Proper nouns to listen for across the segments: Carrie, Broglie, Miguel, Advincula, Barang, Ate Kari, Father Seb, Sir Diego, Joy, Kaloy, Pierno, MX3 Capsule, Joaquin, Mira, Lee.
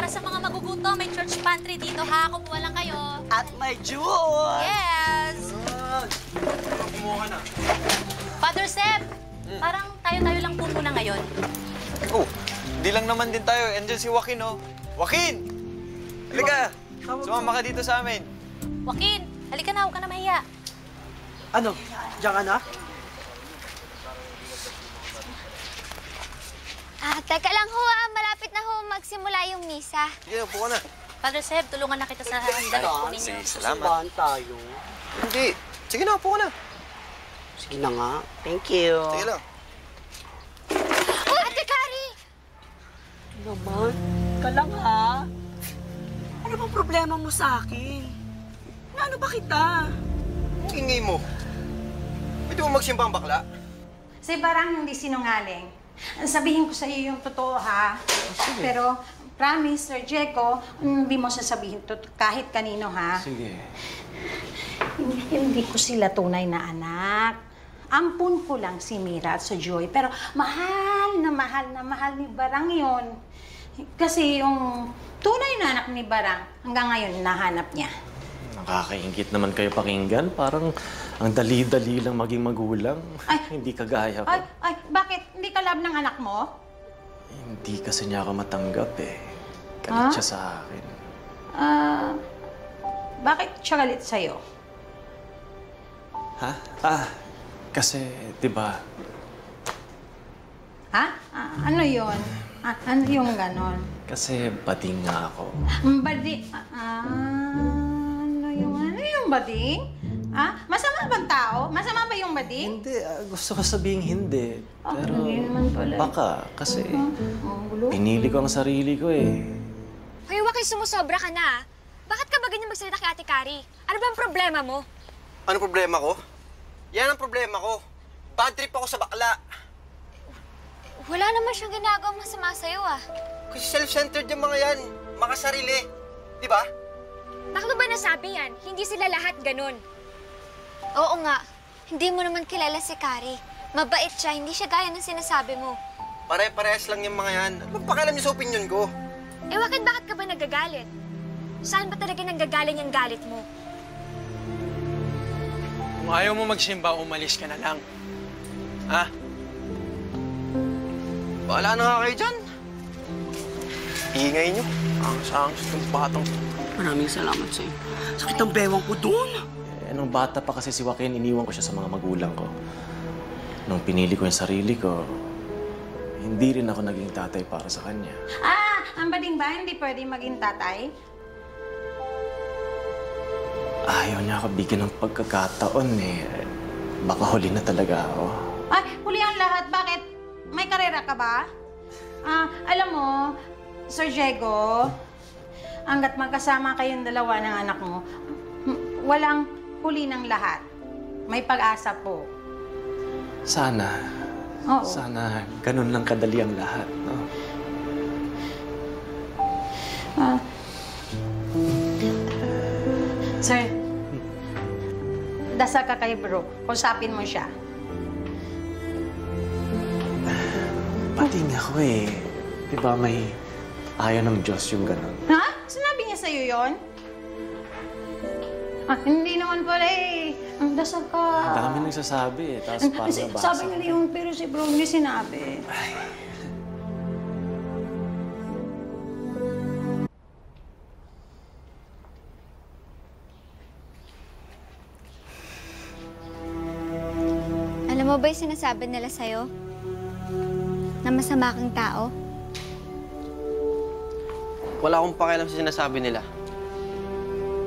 Para sa mga magugutom, may church pantry dito, ha? Kumuha lang kayo. At may juice! Yes! Kumuha na. Father Seb, parang tayo-tayo lang po muna ngayon. Oh, di lang naman din tayo. Andiyan si Joaquin, oh. Joaquin! Halika! Sumama ka dito sa amin. Joaquin, halika na. Huwag ka na mahiya. Ano? Diyan ka na? Ah, teka lang ho, malapit na ho magsimula yung misa. Sige, upo ka na. Padre Seb, tulungan na kita sa handaan. Sige, salamat. Sumbahan tayo. Hindi. Sige na, upo ka na. Sige na nga. Thank you. Sige lang. Oh, Ate Kari! Naman, ka lang ha. Ano bang problema mo sa akin? Ano ba kita? Ang ingay mo. Pwede mo magsimba ang bakla? Si Barang hindi sinungaling. Sabihin ko sa iyo yung totoo, ha? Sige. Pero, promise, Sir Diego, hindi mo sasabihin to kahit kanino, ha? Sige. Hindi ko sila tunay na anak. Ampun ko lang si Mira at si Joy, pero mahal na mahal ni Barang yun. Kasi yung tunay na anak ni Barang, hanggang ngayon, nahanap niya. Nakakaingit naman kayo pakinggan. Parang ang dali-dali lang maging magulang. Ay, hindi kagaya ko. Ay, bakit? Hindi ka love ng anak mo? Hindi kasi niya ako matanggap eh. Galit siya sa akin. Bakit siya galit sa'yo? Ha? Kasi, di ba? Ha? Ano yun? Ano yung ganon? Kasi bading nga ako. Bading? Ano yung bading? Ha? Masama bang tao? Masama ba yung bading? Hindi. Gusto ko sabihing hindi. Pero baka kasi pinili ko ang sarili ko eh. Hoy, Joaquin, sumusobra ka na. Bakit ka ba ganyan magsalita kay Ate Kari? Ano ba ang problema mo? Ano problema ko? Yan ang problema ko. Bad trip ako sa bakla. Wala naman siyang ginagawang masama sa'yo ah. Kasi self-centered yung mga yan. Makasarili. Di ba? Bakit mo ba nasabi yan? Hindi sila lahat ganun. Oo nga. Hindi mo naman kilala si Carrie. Mabait siya. Hindi siya gaya ng sinasabi mo. Pare-parehas lang yung mga yan. Ano pakialam niyo sa opinion ko? Eh, Joaquin, bakit ka ba nagagalit? Saan ba talaga nanggagaling ang galit mo? Kung ayaw mo magsimba, umalis ka na lang. Ha? Bahala na nga kayo dyan. Iingay niyo. Angs-angs itong batang. Maraming salamat sa'yo. Sakit ang bewang ko doon. Eh, nung bata pa kasi si Joaquin, iniwan ko siya sa mga magulang ko. Nung pinili ko yung sarili ko, hindi rin ako naging tatay para sa kanya. Ang bading ba? Hindi pwede maging tatay? Ayaw niya ako bigyan ng pagkakataon eh. Baka huli na talaga ako. Ay, huli ang lahat. Bakit? May karera ka ba? Alam mo, Sir Diego, hanggat magkasama kayong dalawa ng anak mo, walang huli ng lahat. May pag-asa po. Sana. Oo. Sana ganun lang kadali ang lahat, no? Sir, dasal ka kay bro. Kusapin mo siya. Pati nga ko eh. Diba may ayaw ng Diyos yung ganun? Ha? Sinabi niya sa'yo yun? Hindi naman pala eh. Ang dasal ka. Ang dami nagsasabi eh. Tapos parang nabasa. Sabi nila yun, pero si Broglie sinabi. Ay. Alam mo ba yung sinasabi nila sa'yo? Na masama kang tao? Wala akong pakialam sa sinasabi nila.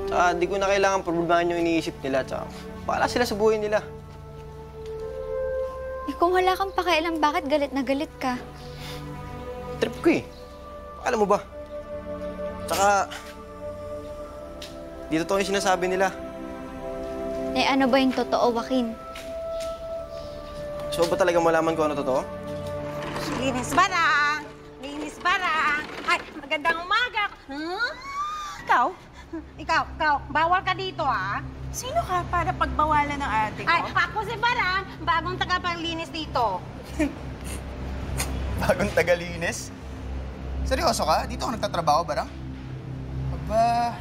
Tsaka di ko na kailangan problemahin yung iniisip nila. Tsaka paala sila sa buhay nila. Eh kung wala kang pakialam, bakit galit na galit ka? Trip ko eh. Alam mo ba? Tsaka di totoo yung sinasabi nila. Eh ano ba yung totoo, Joaquin? So ba talaga malaman ko ano totoo? Linis Barang! Linis Barang! Ay, magandang umaga! Huh? Ikaw? Ikaw. Bawal ka dito, ah. Sino ka para pagbawalan ng ate ko? Ay, ako si Barang, bagong taga-panglinis dito. Bagong taga-linis? Seryoso ka? Dito ako nagtatrabaho, Barang? Aba,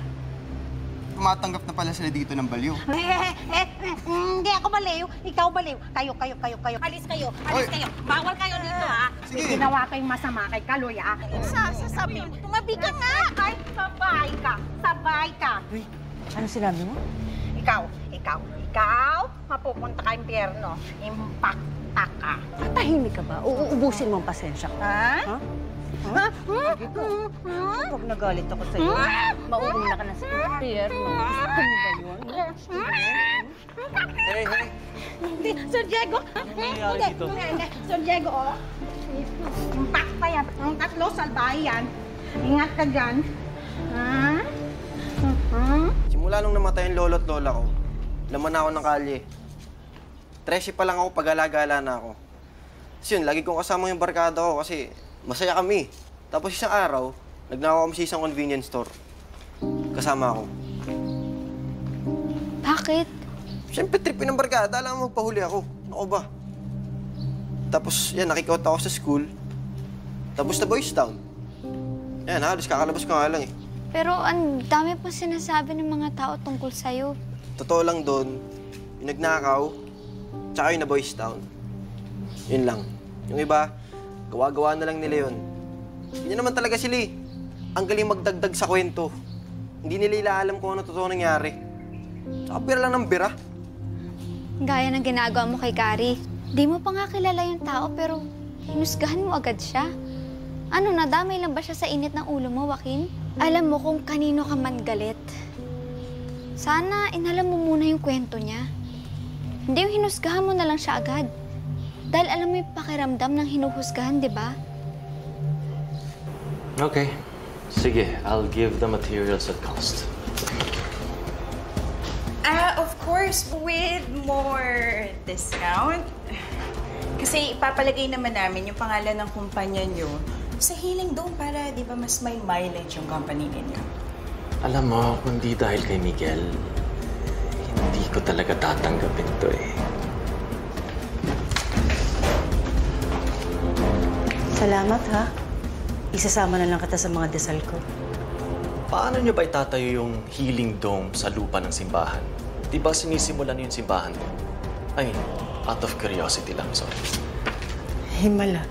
tumatanggap na pala sila dito ng baliw. Hindi ako baliw. Ikaw baliw. Kayo. Alis kayo. Bawal kayo dito, ha? Sige. Ginawa kayong masama kay Kaloy, ha? Sasabihin, tumabi ka na! Ay, sabay ka. Uy, ano sinabi mo? Ikaw, mapupunta kay Pierno. Impakta ka. Matahimik ka ba? Uubusin mo ang pasensya ko. Ha? Ha? Huwag nagalit ako sa'yo. Mauuna ka na sa Pierno. Kami ba yun? Hey! Sir Diego! Hindi. Sir Diego, oh. Impakta yan. Ang tatlo, salbay yan. Ingat ka dyan. Ha? Simula nung namatay ang lolo at lola ko, laman ako ng kalye. 13 pa lang ako, pag-alagala na ako. Tapos yun, lagi kong kasama yung barkada ko kasi masaya kami. Tapos isang araw, nagnakaw kami sa isang convenience store. Kasama ako. Bakit? Siyempre, tripin ng barkada. Alam mo, magpahuli ako. Ako ba? Tapos yan, nakikout ako sa school. Tapos na Boys Town. Yan, halos kakalabas ko nga lang eh. Pero ang dami pong sinasabi ng mga tao tungkol sa'yo. Totoo lang doon, yung nagnakaw, tsaka yung na Boys Town. Yun lang. Yung iba, gawa-gawa na lang nila yun. Yun naman talaga si Lee. Ang galing magdagdag sa kwento. Hindi nila alam kung ano totoo nangyari. Tsaka bira lang ng bira. Gaya ng ginagawa mo kay Carrie. Di mo pa nga kilala yung tao pero hinusgahan mo agad siya. Ano, nadamay lang ba siya sa init ng ulo mo, Joaquin? Alam mo kung kanino ka man galit. Sana inalam mo muna yung kwento niya. Hindi yung hinusgahan mo na lang siya agad. Dahil alam mo yung pakiramdam ng hinuhusgahan, di ba? Okay. Sige, I'll give the materials at cost. Of course, with more discount. Kasi ipapalagay naman namin yung pangalan ng kumpanya niyo sa hiling doon para, di ba, mas may mileage yung company niya. Alam mo, kundi dahil kay Miguel, hindi ko talaga tatanggapin to eh. Salamat ha. Isasama na lang kita sa mga dasal ko. Paano niyo ba itatayo yung healing dome sa lupa ng simbahan? Di ba sinisimulan niyo yung simbahan? I mean, out of curiosity lang, sorry. Himala.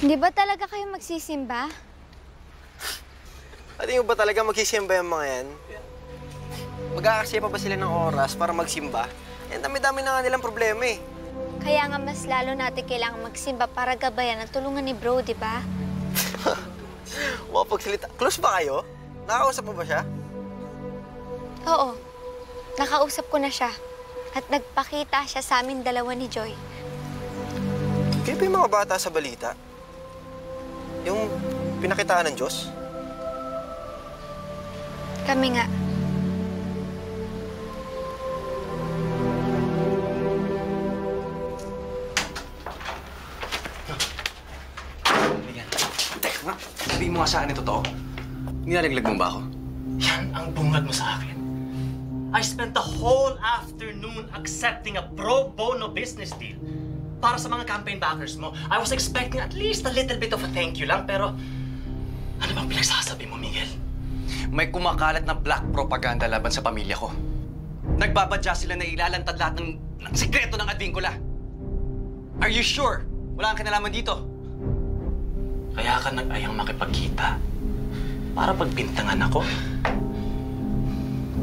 Di ba talaga kayo magsisimba? Hindi ba talaga magsisimba yung mga yan? Magkakasya pa ba sila ng oras para magsimba? Yan, dami-dami na nga nilang problema eh. Kaya nga mas lalo natin kailangan magsimba para gabayan ang tulungan ni Bro, di ba? Mapagsalita. Close ba kayo? Nakausap mo ba siya? Oo. Nakausap ko na siya. At nagpakita siya sa amin dalawa ni Joy. Kaya pa yung mga bata sa balita? Yung pinakitaan ng Diyos? Kami nga. Miguel, teka nga. Sabihin mo nga sa akin ito to. Nilalaglag mo ba ako? Yan ang bungad mo sa akin. I spent the whole afternoon accepting a pro bono business deal para sa mga campaign backers mo. I was expecting at least a little bit of a thank you lang, pero ano bang pinagsasabi mo, Miguel? May kumakalat na black propaganda laban sa pamilya ko. Nagbabadya sila na ilalantad lahat ng sikreto ng advincula. Are you sure? Wala kang kinalaman dito. Kaya ka nag-ayang makipagkita para pagbintangan ako.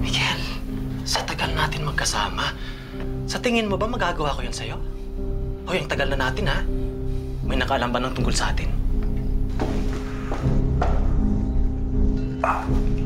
Miguel, sa tagal natin magkasama, sa tingin mo ba magagawa ko yun sa'yo? O yung tagal na natin, ha? May nakaalam ba ng tungkol sa atin?